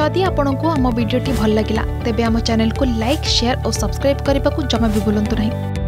जदि आपंक आम भिडी भल लगा तेब आम चैनल को लाइक, शेयर और सब्सक्राइब करने को जमा भी भूलु नहीं।